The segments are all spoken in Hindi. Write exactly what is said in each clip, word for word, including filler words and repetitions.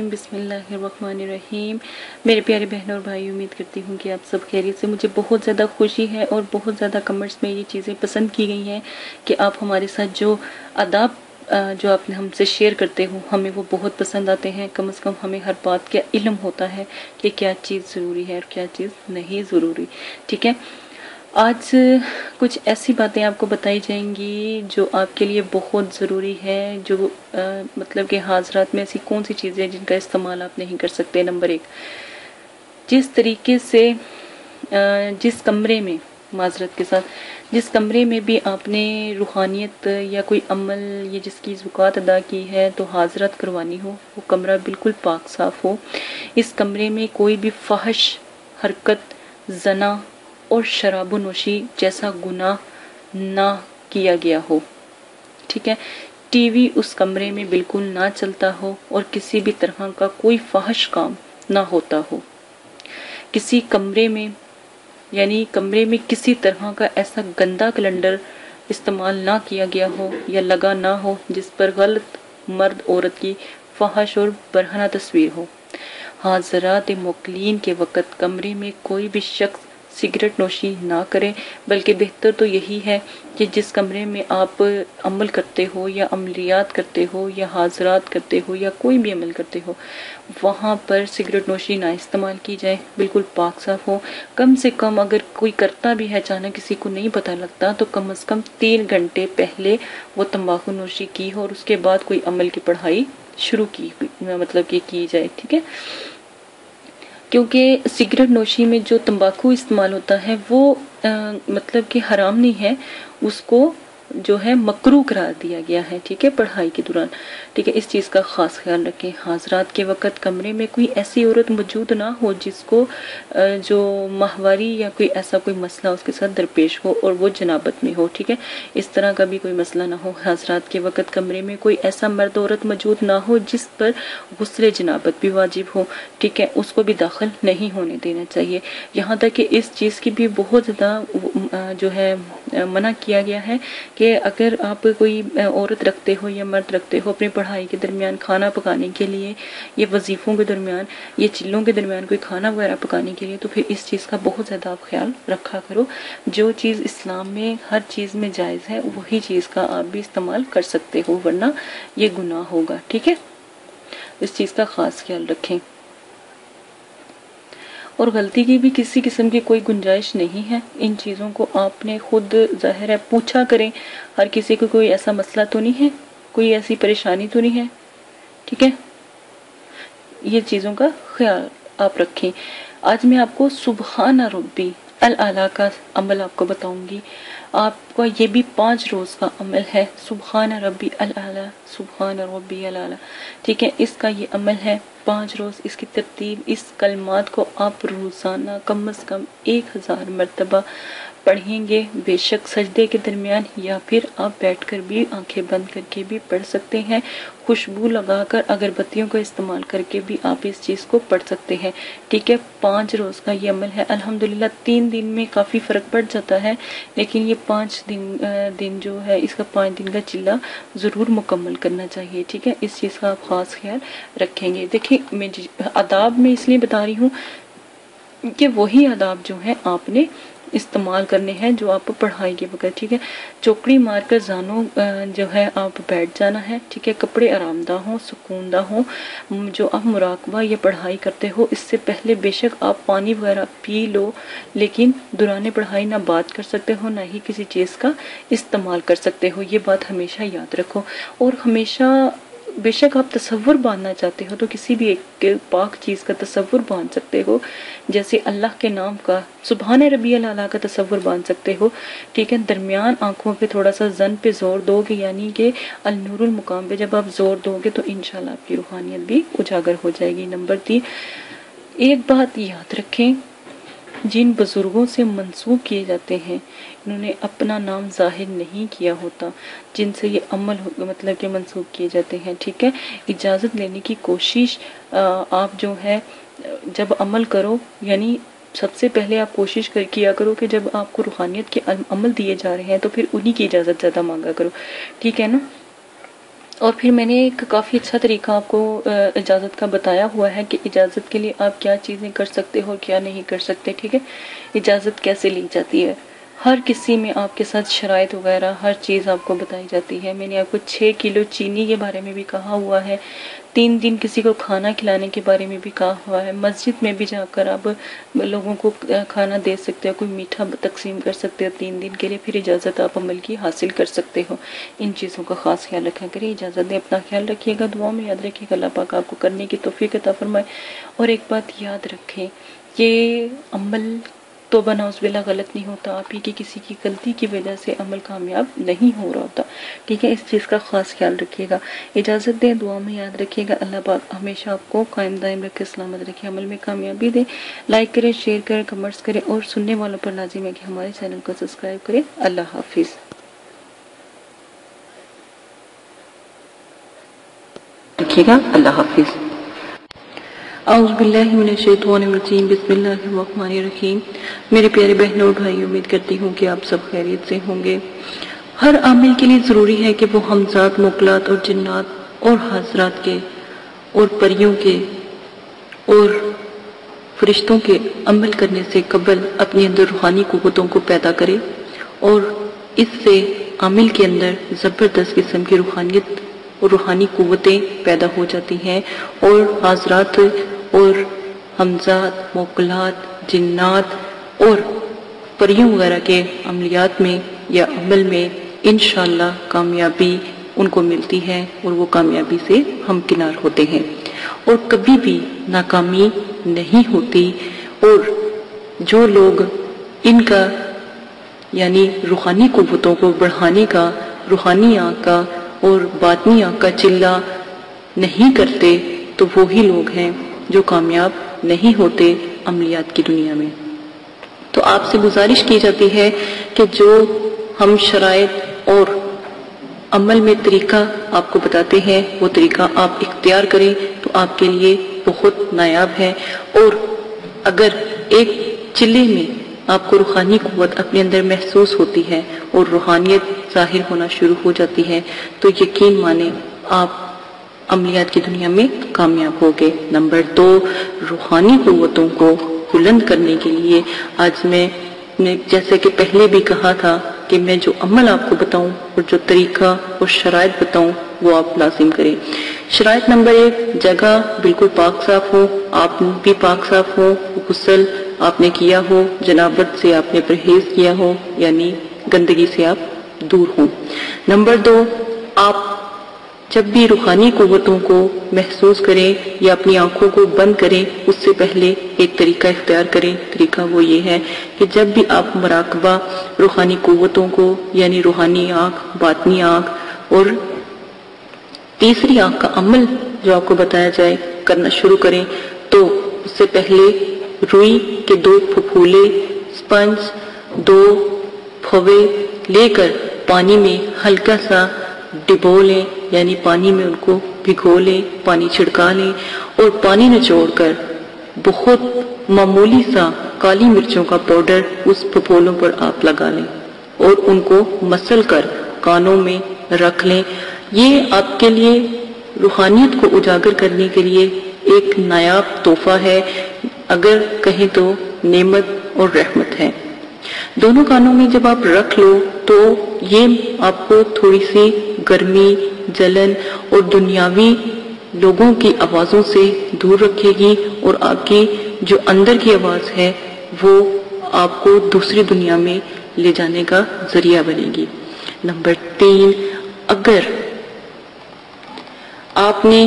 बिस्मिल्लाहिर्रहमानिर्रहीम। मेरे प्यारे बहनों और भाई, उम्मीद करती हूँ कि आप सब खैरियत से। मुझे बहुत ज़्यादा खुशी है और बहुत ज़्यादा कमेंट्स में ये चीज़ें पसंद की गई हैं कि आप हमारे साथ जो आदाब जो आपने हमसे शेयर करते हो, हमें वो बहुत पसंद आते हैं। कम से कम हमें हर बात का इल्म होता है कि क्या चीज़ ज़रूरी है और क्या चीज़ नहीं ज़रूरी। ठीक है, आज कुछ ऐसी बातें आपको बताई जाएंगी जो आपके लिए बहुत ज़रूरी है। जो आ, मतलब कि हाजरात में ऐसी कौन सी चीज़ें हैं जिनका इस्तेमाल आप नहीं कर सकते। नंबर एक, जिस तरीके से आ, जिस कमरे में, माजरत के साथ, जिस कमरे में भी आपने रूहानियत या कोई अमल या जिसकी ज़कात अदा की है तो हाजरत करवानी हो, वो कमरा बिल्कुल पाक साफ़ हो। इस कमरे में कोई भी फ़हश हरकत, जना और शराब नोशी जैसा गुनाह ना किया गया हो। ठीक है, टीवी उस कमरे में बिल्कुल ना चलता हो और किसी भी तरह का कोई फाहश काम ना होता हो। किसी कमरे में, यानी कमरे में किसी तरह का ऐसा गंदा कैलेंडर इस्तेमाल ना किया गया हो या लगा ना हो जिस पर गलत मर्द औरत की फाहश और बरहना तस्वीर हो। हाजरात मुकलीन के वक़्त कमरे में कोई भी शख्स सिगरेट नोशी ना करें, बल्कि बेहतर तो यही है कि जिस कमरे में आप अमल करते हो या अमलियात करते हो या हाजरात करते हो या कोई भी अमल करते हो, वहाँ पर सिगरेट नोशी ना इस्तेमाल की जाए। बिल्कुल पाक साफ़ हो। कम से कम अगर कोई करता भी है, अचानक किसी को नहीं पता लगता, तो कम से कम तीन घंटे पहले वो तम्बाकू नोशी की हो और उसके बाद कोई अमल की पढ़ाई शुरू की, मतलब कि की जाए। ठीक है, क्योंकि सिगरेट नोशी में जो तंबाकू इस्तेमाल होता है वो आ, मतलब कि हराम नहीं है, उसको जो है मकरूह करार दिया गया है। ठीक है, पढ़ाई के दौरान। ठीक है, इस चीज़ का ख़ास ख्याल रखें। हाजरात के वक़्त कमरे में कोई ऐसी औरत मौजूद ना हो जिसको आ, जो माहवारी या कोई ऐसा कोई मसला उसके साथ दरपेश हो और वो जनाबत में हो। ठीक है, इस तरह का भी कोई मसला ना हो। हाजरात के वक़्त कमरे में कोई ऐसा मर्द औरत मौजूद ना हो जिस पर गुस्ले जनाबत भी वाजिब हो। ठीक है, उसको भी दाखिल नहीं होने देना चाहिए। यहाँ तक कि इस चीज़ की भी बहुत ज़्यादा जो है मना किया गया है कि अगर आप कोई औरत रखते हो या मर्द रखते हो, अपनी पढ़ाई के दरमियान, खाना पकाने के लिए, ये वजीफ़ों के दरमियान, ये चिल्लों के दरमियान कोई खाना वगैरह पकाने के लिए, तो फिर इस चीज़ का बहुत ज़्यादा आप ख्याल रखा करो। जो चीज़ इस्लाम में हर चीज़ में जायज़ है, वही चीज़ का आप भी इस्तेमाल कर सकते हो, वरना ये गुनाह होगा। ठीक है, इस चीज़ का ख़ास ख्याल रखें। और गलती की भी किसी किस्म की कोई गुंजाइश नहीं है। इन चीज़ों को आपने खुद, ज़ाहिर है, पूछा करें। हर किसी को कोई ऐसा मसला तो नहीं है, कोई ऐसी परेशानी तो नहीं है। ठीक है, ये चीज़ों का ख्याल आप रखें। आज मैं आपको सुबहाना रब्बी अल आला का अमल आपको बताऊंगी। आपका ये भी पाँच रोज़ का अमल है, सुबहाना रब्बी अल आला, सुबहाना रब्बी अल आला। ठीक है, इसका ये अमल है, पाँच रोज़ इसकी तरतीब। इस कलमात को आप रोज़ाना कम अज़ कम एक हज़ार मरतबा पढ़ेंगे, बेशक सजदे के दरमियान, या फिर आप बैठकर भी, आंखें बंद करके भी पढ़ सकते हैं। खुशबू लगाकर, अगरबत्तियों का इस्तेमाल करके भी आप इस चीज़ को पढ़ सकते हैं। ठीक है, पाँच रोज़ का ये अमल है। अल्हम्दुलिल्लाह तीन दिन में काफ़ी फ़र्क पड़ जाता है, लेकिन ये पाँच दिन दिन जो है, इसका पाँच दिन का चिल्ला ज़रूर मुकम्मल करना चाहिए। ठीक है, इस चीज़ का आप ख़ास ख्याल रखेंगे। देखिए, मैं आदाब में इसलिए बता रही हूँ कि वही आदाब जो है आपने इस्तेमाल करने हैं जो आप पढ़ाई के बगैर। ठीक है, चौकड़ी मारकर जानों जो है आप बैठ जाना है। ठीक है, कपड़े आरामदा हों, सुकूनदा हों। जो आप मुराकबा या पढ़ाई करते हो, इससे पहले बेशक आप पानी वगैरह पी लो, लेकिन दौरान पढ़ाई ना बात कर सकते हो, ना ही किसी चीज़ का इस्तेमाल कर सकते हो। ये बात हमेशा याद रखो। और हमेशा बेशक आप तसव्वुर बांधना चाहते हो तो किसी भी एक पाक चीज़ का तसव्वुर बांध सकते हो, जैसे अल्लाह के नाम का, सुबहान रब्बियल आला का तसव्वुर बांध सकते हो। ठीक है, दरमियान आँखों पे थोड़ा सा जन पे ज़ोर दोगे, यानी कि अल-नूरुल मुकाम पे जब आप ज़ोर दोगे तो इंशाल्लाह आपकी रूहानियत भी उजागर हो जाएगी। नंबर तीन, एक बात याद रखें, जिन बुज़ुर्गों से मंसूब किए जाते हैं, इन्होंने अपना नाम जाहिर नहीं किया होता, जिनसे ये अमल मतलब कि मंसूब किए जाते हैं। ठीक है, इजाज़त लेने की कोशिश आप जो है जब अमल करो, यानी सबसे पहले आप कोशिश कर किया करो कि जब आपको रूहानियत के अमल दिए जा रहे हैं तो फिर उन्हीं की इजाज़त ज़्यादा मांगा करो। ठीक है ना, और फिर मैंने एक काफ़ी अच्छा तरीका आपको इजाज़त का बताया हुआ है कि इजाज़त के लिए आप क्या चीज़ें कर सकते हो और क्या नहीं कर सकते। ठीक है, इजाज़त कैसे ली जाती है, हर किसी में आपके साथ शराइत वगैरह हर चीज़ आपको बताई जाती है। मैंने आपको छः किलो चीनी के बारे में भी कहा हुआ है, तीन दिन किसी को खाना खिलाने के बारे में भी कहा हुआ है। मस्जिद में भी जाकर आप लोगों को खाना दे सकते हो, कोई मीठा तकसीम कर सकते हो तीन दिन के लिए। फिर इजाज़त आप अमल की हासिल कर सकते हो। इन चीज़ों का ख़ास ख्याल रखा करिए। इजाज़त दें, अपना ख्याल रखिएगा, दुआओं में याद रखिएगा। अल्लाह पाक आपको करने की तौफीक अता फरमाए। और एक बात याद रखें, ये अमल तो बना उस बेला गलत नहीं होता, आप ही की किसी की गलती की वजह से अमल कामयाब नहीं हो रहा होता। ठीक है, इस चीज़ का ख़ास ख्याल रखिएगा। इजाज़त दें, दुआ में याद रखिएगा। अल्लाह पाक हमेशा आपको कायम दायम रखे, सलामत रखे, अमल में कामयाबी दे। लाइक करें, शेयर करें, कमेंट्स करें और सुनने वालों पर लाजिम है कि हमारे चैनल को सब्सक्राइब करें। अल्लाह हाफिज़ रखिएगा। अल्लाह हाफिज़। औज़ुबिल्लाहि मिनश्शैतानिर्रजीम, बिस्मिल्लाहिर्रहमानिर्रहीम। मेरे प्यारे बहनों और भाई, उम्मीद करती हूँ कि आप सब खैरियत से होंगे। हर आमिल के लिए ज़रूरी है कि वो हमज़ात, मुकलात और जिन्नात और हाजरात के और परियों के और फरिश्तों के अमल करने से कबल अपने अंदर रूहानी कुव्वतों को पैदा करे और इससे आमिल के अंदर ज़बरदस्त किस्म की रूहानियत और रूहानी कुव्वतें पैदा हो जाती हैं और हाजरात और हमज़ात, मोकलात, जिन्नात और परियों वगैरह के अमलियात में या अमल में इंशाअल्लाह कामयाबी उनको मिलती है और वो कामयाबी से हमकिनार होते हैं और कभी भी नाकामी नहीं होती। और जो लोग इनका यानी रूहानी कुव्वतों को बढ़ाने का, रूहानी आँख का और बातनी आँख का चिल्ला नहीं करते तो वही लोग हैं जो कामयाब नहीं होते अमलियात की दुनिया में। तो आपसे गुजारिश की जाती है कि जो हम शराइत और अमल में तरीका आपको बताते हैं वो तरीका आप इख्तियार करें तो आपके लिए बहुत नायाब है। और अगर एक चिल्ले में आपको रूहानी कुव्वत अपने अंदर महसूस होती है और रूहानियत जाहिर होना शुरू हो जाती है तो यकीन माने आप अमलियात की दुनिया में कामयाब हो गए। नंबर दो, रूहानी कुव्वतों को बुलंद करने के लिए आज मैं ने जैसे कि पहले भी कहा था कि मैं जो अमल आपको बताऊं और जो तरीका और शराइत बताऊं वो आप लाजिम करें। शराइत नंबर एक, जगह बिल्कुल पाक साफ हो, आप भी पाक साफ हो, गुस्ल आपने किया हो, जनाबत से आपने परहेज किया हो, यानी गंदगी से आप दूर हो। नंबर दो, आप जब भी रूहानी कुव्वतों को महसूस करें या अपनी आंखों को बंद करें उससे पहले एक तरीका इख्तियार करें। तरीका वो ये है कि जब भी आप मुराकबा रूहानी कुव्वतों को यानी रूहानी आँख, बातनी आँख और तीसरी आँख का अमल जो आपको बताया जाए करना शुरू करें तो उससे पहले रुई के दो फफूले, स्पंज, दो फवे लेकर पानी में हल्का सा डिबो लें, यानी पानी में उनको भिगो लें, पानी छिड़का लें और पानी निचोड़कर बहुत मामूली सा काली मिर्चों का पाउडर उस फफूलों पर आप लगा लें और उनको मसल कर कानों में रख लें। ये आपके लिए रूहानियत को उजागर करने के लिए एक नायाब तोहफा है, अगर कहें तो नेमत और रहमत है। दोनों कानों में जब आप रख लो तो ये आपको थोड़ी सी गर्मी, जलन और दुनियावी लोगों की आवाज़ों से दूर रखेगी और आपकी जो अंदर की आवाज़ है वो आपको दूसरी दुनिया में ले जाने का जरिया बनेगी। नंबर तीन, अगर आपने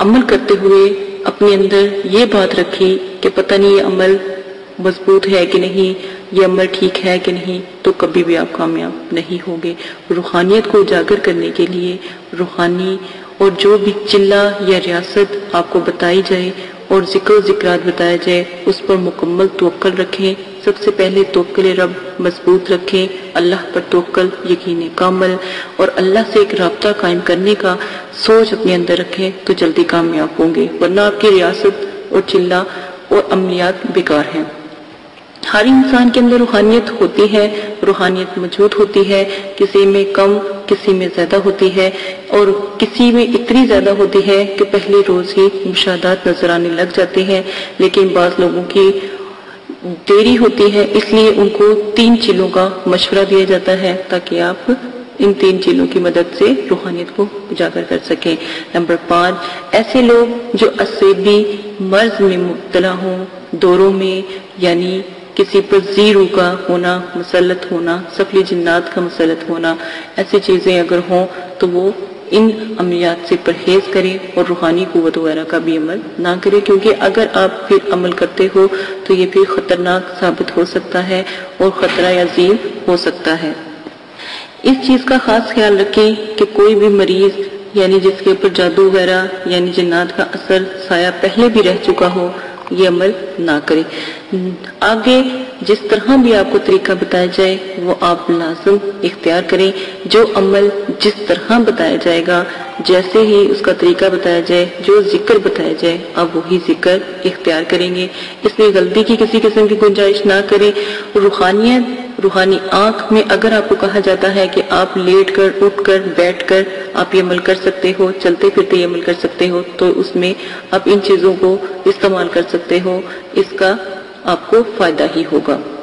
अमल करते हुए अपने अंदर ये बात रखी कि पता नहीं ये अमल मजबूत है कि नहीं, ये अमल ठीक है कि नहीं, तो कभी भी आप कामयाब नहीं होंगे। रूहानियत को उजागर करने के लिए रूहानी और जो भी चिल्ला या रियासत आपको बताई जाए और जिक्र जिक्रात बताया जाए उस पर मुकम्मल तवक्कल रखें। सबसे पहले तवक्कल रब मजबूत रखें, अल्लाह पर तवक्कल यकीन कामल और अल्लाह से एक रब्ता कायम करने का सोच अपने अंदर रखें तो जल्दी कामयाब होंगे, वरना आपकी रियासत और चिल्ला और अमलियात बेकार हैं। हर इंसान के अंदर रूहानियत होती है, रूहानियत मौजूद होती है, किसी में कम किसी में ज्यादा होती है और किसी में इतनी ज्यादा होती है कि पहले रोज ही मुशादात नजर आने लग जाते हैं। लेकिन बाज़ लोगों की देरी होती है, इसलिए उनको तीन चीज़ों का मशवरा दिया जाता है ताकि आप इन तीन चीज़ों की मदद से रूहानियत को उजागर कर सकें। नंबर पाँच, ऐसे लोग जो असेबी मर्ज में मुब्तला हों, दौरों में यानी किसी पर जीरू का होना, मसलत होना, सफली जिन्नात का मसलत होना, ऐसी चीज़ें अगर हों तो वो इन अमलियात से परहेज करें और रूहानी कुव्वत वगैरह का भी अमल ना करें, क्योंकि अगर आप फिर अमल करते हो तो ये फिर ख़तरनाक साबित हो सकता है और ख़तरा अज़ीम हो सकता है। इस चीज़ का ख़ास ख्याल रखें कि कोई भी मरीज़ यानी जिसके ऊपर जादू वगैरह यानी जिन्नात का असर साया पहले भी रह चुका हो, ये अमल ना करें। आगे जिस तरह भी आपको तरीका बताया जाए वो आप लाज़िम इख्तियार करें। जो अमल जिस तरह बताया जाएगा, जैसे ही उसका तरीका बताया जाए, जो जिक्र बताया जाए, आप वही जिक्र इख्तियार करेंगे। इसमें गलती की किसी किस्म की गुंजाइश ना करें। रूहानियत, रूहानी आँख में अगर आपको कहा जाता है कि आप लेट कर, उठ कर, बैठ कर आप ये अमल कर सकते हो, चलते फिरते ये अमल कर सकते हो, तो उसमें आप इन चीज़ों को इस्तेमाल कर सकते हो, इसका आपको फ़ायदा ही होगा।